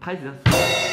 拍子。